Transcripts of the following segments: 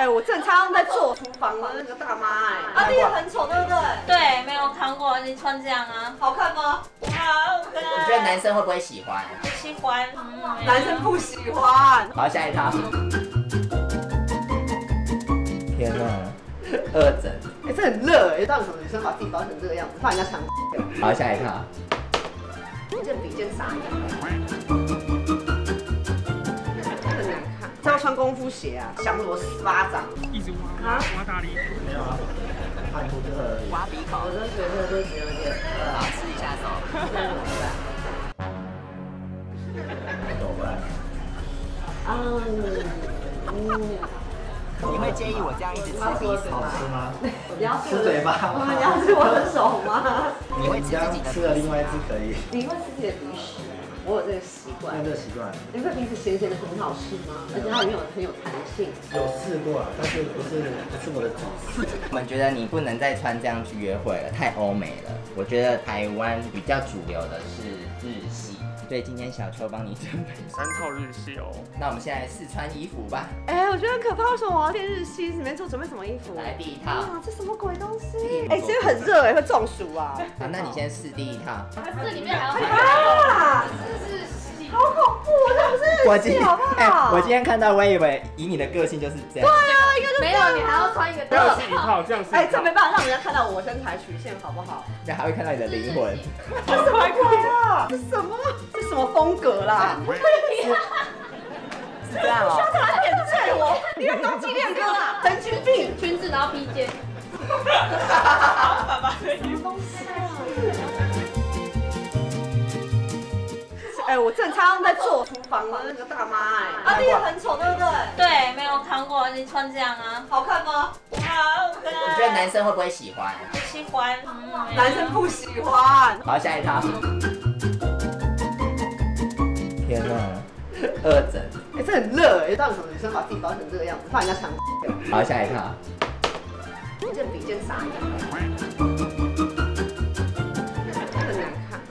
哎，我正常在做厨房的那个大妈哎，啊，那个很丑对不对？对，没有看过，你穿这样啊，好看吗？好看。你觉得男生会不会喜欢？不喜欢，男生不喜欢。好，下一套。天哪！ 二整，哎、欸，这很热哎、欸！到底什么女生把自己包成这个样子，怕人家抢？好，下一套，一件比一件傻眼，很难看。这要穿功夫鞋啊，降罗18掌，一直挖挖大力，没有啊，看图就可以。挖鼻孔，我真觉得这是有点，好吃一下手。走过来。你会介意我这样一直吃鼻屎吗？好吃吗？你要吃嘴巴吗？你要吃我的手吗？你会吃自己的？吃了另外一只可以。你会吃自己的鼻屎？我有这个习惯。有这个习惯。你会鼻子咸咸的很好吃吗？而且它里面很有弹性。有试过，但是不是我的主食。我们觉得你不能再穿这样去约会了，太欧美了。我觉得台湾比较主流的是日系。 对，今天小秋帮你准备3套日系哦。那我们现在试穿衣服吧。哎、欸，我觉得很可怕，为什么我要练日系？里面做准备什么衣服？来第一套。啊，这什么鬼东西？哎、欸，这个很热哎、欸，会中暑啊。好、啊，那你先试第一套。这里面还有啊，这是日系，好恐怖，这不是日系好不好？我今天看到，我以为以你的个性就是这样。对啊，应该就没有，你还要穿一个这样是一套，这样是。哎、欸，这没办法让人家看到我身材曲线好不好？人家还会看到你的灵魂。这什么鬼啊？这什么？ 什么风格啦？是这样哦。校长点缀我，你的攻击两个啦，神经病，裙子然后披肩。爸爸的衣服。哎，我正常在做厨房的那个大妈哎，啊，那个很丑对不对？对，没有看过，你穿这样啊，好看吗？好看。你觉得男生会不会喜欢？不喜欢，男生不喜欢。好，下一套。 天哪，二整，哎、欸，这很热哎、欸！到底什么女生把自己包成这个样子，怕人家抢？好，下一套，一件比一件傻眼，很难看。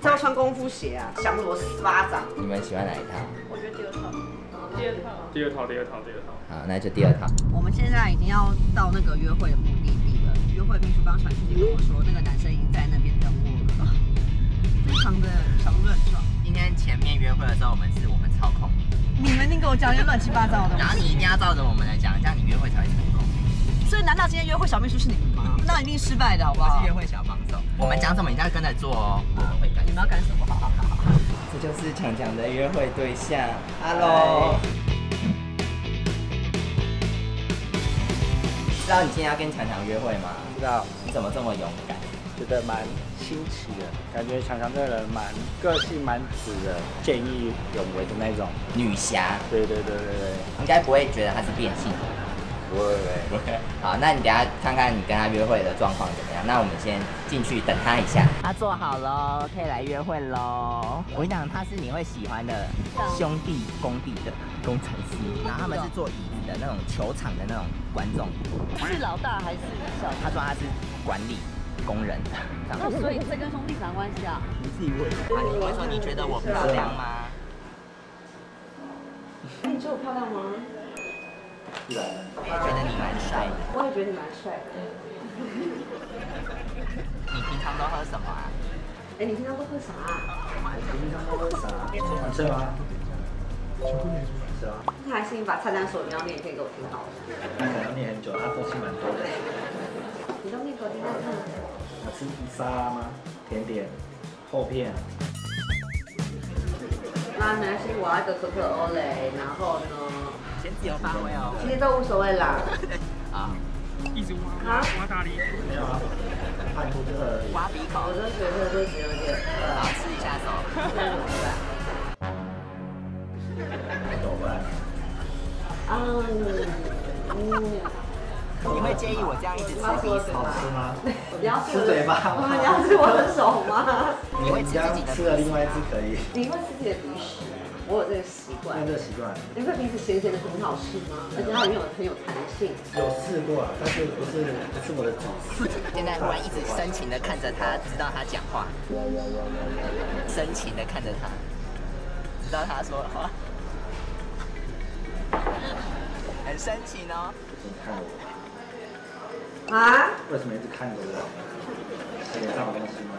这要穿功夫鞋啊，降罗18掌。你们喜欢哪一套？我觉得第二套。好，那就第二套。我们现在已经要到那个约会的目的地了。约会秘书刚传讯息跟我说，那个男生已经在那边等我了，非常的小鹿乱撞。 今天前面约会的时候，我们操控你，们一定给我讲一些乱七八糟的。然后你一定要照着我们来讲，这样你约会才会成功。所以难道今天约会小秘书是你们吗？那一定失败的，好不好？我是约会小帮手，我们讲什么你一定要跟着做哦。我们会干，你们要干什么？好。这就是强强的约会对象。Hello。知道你今天要跟强强约会吗？知道。你怎么这么勇敢？觉得蛮 新奇的感觉，强强这个人蛮个性蛮直的，见义勇为的那种女侠。对，应该不会觉得她是变性的。不会。好，那你等下看看你跟她约会的状况怎么样。那我们先进去等她一下。她做好喽，可以来约会喽。我跟你讲，她是你会喜欢的兄弟工地的工程师，然后他们是做椅子的那种球场的那种观众。是老大还是小？他说他是管理 工人，那所以这跟兄弟啥关系啊？你自己问。啊，你会说你觉得我漂亮吗？哎，你觉得我漂亮吗？对。我也觉得你蛮帅的。我也觉得你蛮帅的。你平常都喝什么啊？哎，你平常都喝啥？我平常都喝啥？你吃吗？全部念出来。是啊。那还是你把菜单所有要念一遍给我听好了。那可能念很久，那东西蛮多的。你都念给我听看看。 吃沙拉吗？甜点、厚片。那没关系，我要一个可可欧蕾，然后呢？先自由发挥哦。其实都无所谓啦。啊！一直挖大力。没有啊，看图就可以。挖鼻孔。我真的觉得这只有点，好吃一下手。走过来。你会介意我这样一直吃鼻屎吗？好吃吗？你要吃嘴巴吗？你要吃我的手吗？你会吃自己的？吃了另外一只可以。你会吃自己的鼻屎？我有这个习惯。有这个习惯。你会鼻子咸咸的很好吃吗？而且它里面很有弹性。有试过，但是不是我的主食。现在突然一直深情的看着他，直到他讲话。深情的看着他，直到他说话。很神奇呢？你看我啊？为什么一直看着我？是有什么东西吗？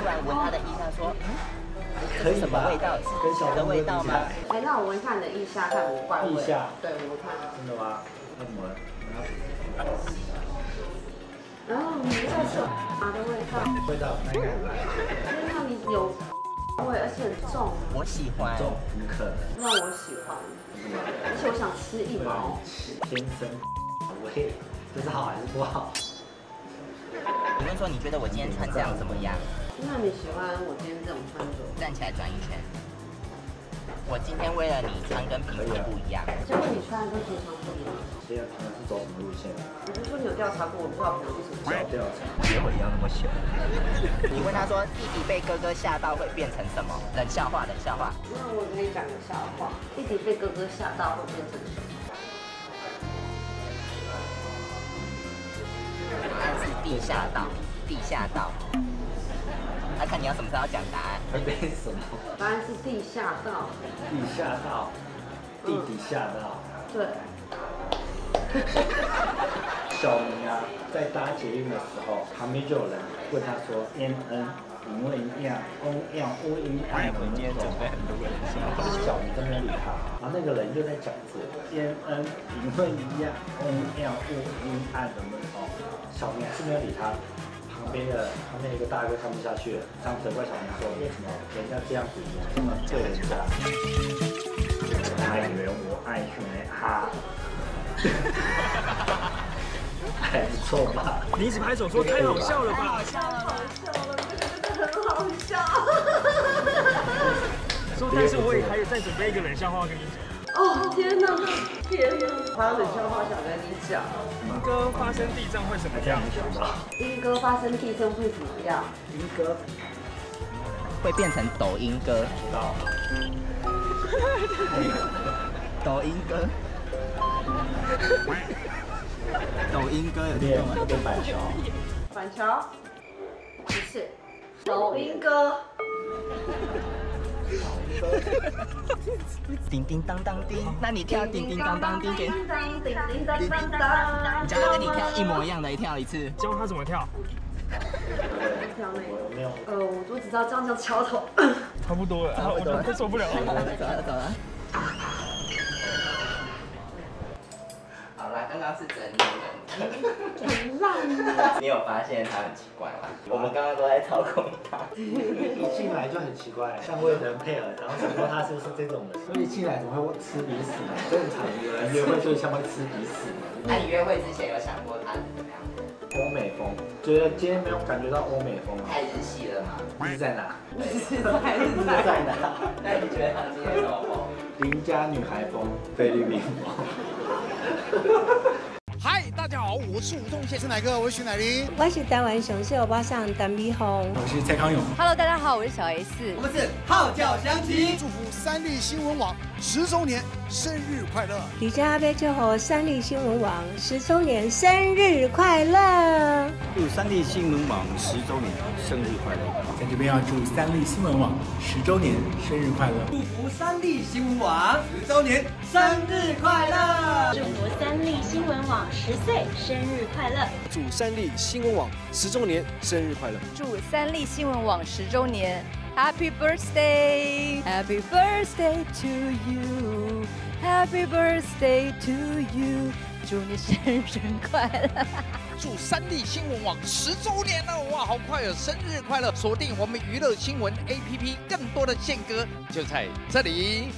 突然闻他的腋下说，可以吧？味道跟小的味道吗？哎，那我闻一下你的腋下，看我怪味。腋下？对，我看。真的吗？那怎么？然后你闻到是马的味道。味道很难闻。因为你有味，而且很重。我喜欢。重？怎么可能？让我喜欢。而且我想吃一毛。天生味，这是好还是不好？我跟你说，你觉得我今天穿这样怎么样？那你喜欢我今天这种穿着？站起来转一圈。我今天为了你穿跟平常不一样。结果你穿跟平常不一样。现在平常是走什么路线？你不是说你有调查过？我不知道朋友为什么要调查。结婚一样那么小。你问他说弟弟被哥哥吓到会变成什么？冷笑话，冷笑话。那我跟你讲个笑话，弟弟被哥哥吓到会变成什么？ 是地下道，地下道。他看你要什么时候讲答案。会变什么？答案是地下道。地下道，地底下道。对。小明啊，在搭捷运的时候，旁边就有人问他说 ：“N N， 你问一下 ，N N O N N 怎么走？”小明都没理他，然后那个人又在讲一次 ：“N N， 你问一下 ，N N O N N 怎么走？”小明还是没有理他，旁边一个大哥看不下去了，上次怪小明说为什么人家这样子，这么对人家？他以为我爱你啊，还不错吧？你一直拍手说太好笑了吧？太好笑了，这个真的很好笑。说但是我也还有在准备一个冷笑话跟你讲。 哦天哪，天哪！还有冷笑话想跟你讲。莺歌发生地震会怎么样？莺歌发生地震会怎么样？莺歌会变成抖音歌。知道。抖音歌。抖音歌有听过吗？跟板桥。板桥？不是。抖音歌。 叮叮当当叮，那你跳叮叮当当叮给。叮叮当当当。你教他跟你跳一模一样的，跳一次。教他怎么跳？跳那个。没有。我只知道这样叫敲头。差不多了，我都受不了了。走了。好啦，刚刚是整理的。很烂啊！你有发现他很奇怪吗？我们刚刚都在操控他。一进来就很奇怪，像魏仁配合，然后想说他是不是这种人？所以一进来怎么会吃鼻屎呢？正常人约会就是像会吃鼻屎嘛。那你约会之前有想过他是怎么样的？欧美风，觉得今天没有感觉到欧美风啊？太日系了吗？日在哪？日在哪？那你觉得他今天什么风？邻家女孩风，菲律宾风。 嗨，大家好，我是吴宗宪，是哪个？我是徐乃麟，我是台湾熊，是欧巴桑陈碧鸿，我是蔡康永。Hello， 大家好，我是小 S， 我们是号角响起，祝福三立新闻网10周年生日快乐！李佳贝祝贺三立新闻网10周年生日快乐！祝三立新闻网10周年生日快乐！在这边要祝三立新闻网10周年生日快乐！祝福三立新闻网10周年生日快乐！祝福三立新闻网10岁生日快乐！祝三立新闻网10周年生日快乐！祝三立新闻网10周年！ Happy birthday, happy birthday to you, happy birthday to you。 祝你生日快乐！祝三立新闻网10周年了，哇，好快哦！生日快乐！锁定我们娱乐新闻 APP， 更多的献歌就在这里。